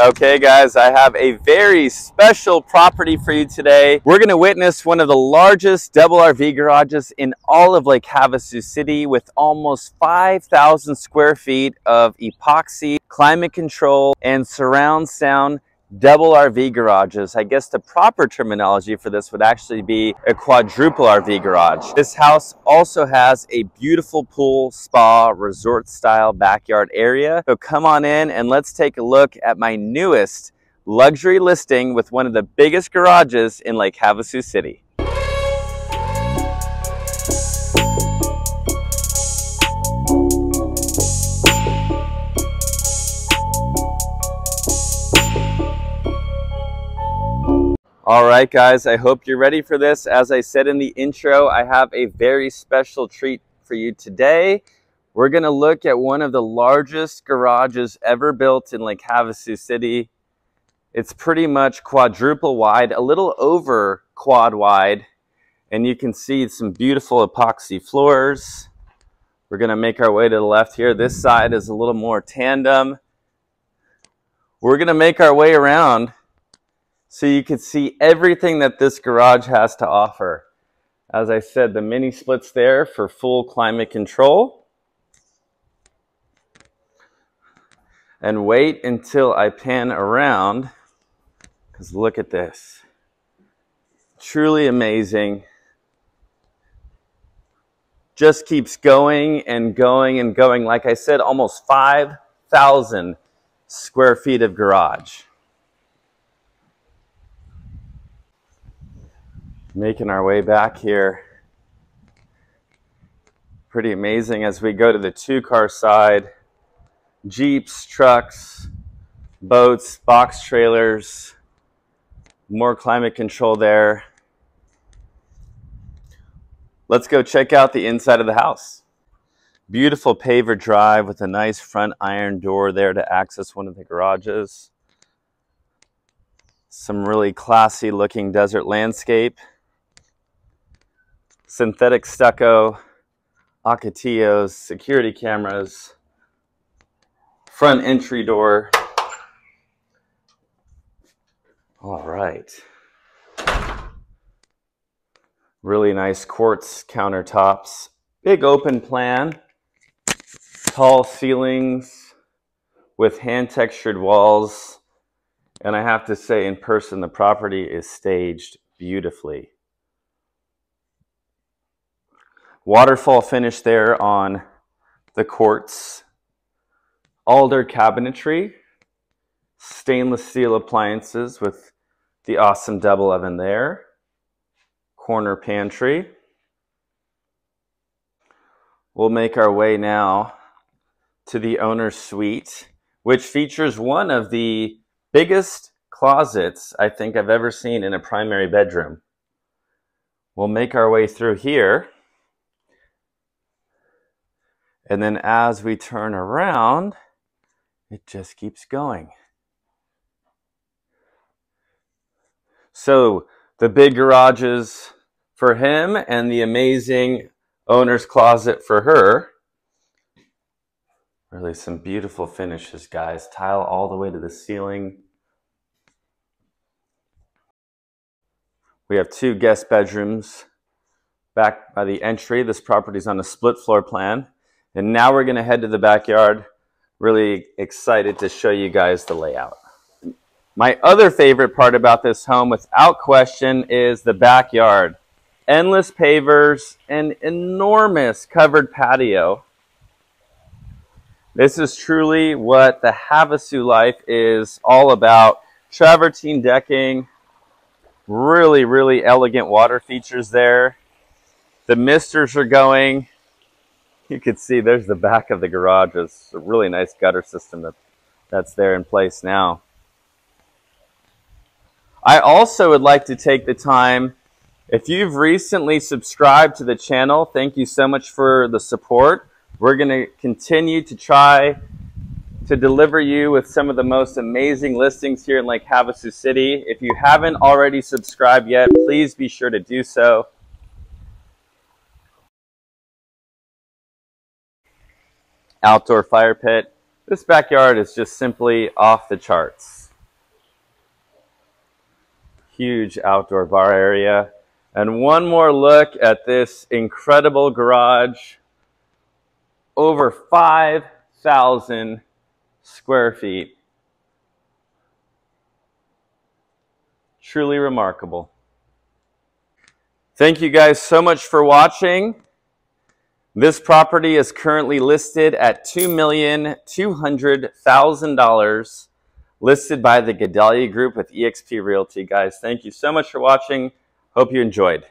Okay guys, I have a very special property for you today. We're going to witness one of the largest double RV garages in all of Lake Havasu City with almost 5,000 square feet of epoxy, climate control, and surround sound double RV garages. I guess the proper terminology for this would actually be a quadruple RV garage. This house also has a beautiful pool, spa, resort style backyard area. So come on in and let's take a look at my newest luxury listing with one of the biggest garages in Lake Havasu City. All right, guys, I hope you're ready for this. As I said in the intro, I have a very special treat for you today. We're gonna look at one of the largest garages ever built in Lake Havasu City. It's pretty much quadruple wide, a little over quad wide, and you can see some beautiful epoxy floors. We're gonna make our way to the left here. This side is a little more tandem. We're gonna make our way around so you can see everything that this garage has to offer. As I said, the mini splits there for full climate control. And wait until I pan around, because look at this. Truly amazing. Just keeps going and going and going. Like I said, almost 5,000 square feet of garage. Making our way back here. Pretty amazing as we go to the two-car side. Jeeps, trucks, boats, box trailers, more climate control there. Let's go check out the inside of the house. Beautiful paver drive with a nice front iron door there to access one of the garages. Some really classy looking desert landscape. Synthetic stucco, Acatillos, security cameras, front entry door. All right. Really nice quartz countertops. Big open plan. Tall ceilings with hand textured walls. And I have to say, in person, the property is staged beautifully. Waterfall finish there on the quartz. Alder cabinetry, stainless steel appliances with the awesome double oven there, corner pantry. We'll make our way now to the owner's suite, which features one of the biggest closets I think I've ever seen in a primary bedroom. We'll make our way through here. And then as we turn around, it just keeps going. So the big garages for him and the amazing owner's closet for her. Really some beautiful finishes, guys. Tile all the way to the ceiling. We have two guest bedrooms back by the entry. This property's on a split floor plan. And now we're gonna head to the backyard. Really excited to show you guys the layout. My other favorite part about this home, without question, is the backyard. Endless pavers, an enormous covered patio. This is truly what the Havasu life is all about. Travertine decking, really, really elegant water features there. The misters are going. You can see there's the back of the garage. It's a really nice gutter system that's there in place now. I also would like to take the time, if you've recently subscribed to the channel, thank you so much for the support. We're going to continue to try to deliver you with some of the most amazing listings here in Lake Havasu City. If you haven't already subscribed yet, please be sure to do so. Outdoor fire pit. This backyard is just simply off the charts. huge outdoor bar area. And one more look at this incredible garage. Over 5,000 square feet. Truly remarkable. Thank you guys so much for watching. This property is currently listed at $2,200,000, listed by the Gedalje Group with EXP Realty. Guys, thank you so much for watching. Hope you enjoyed.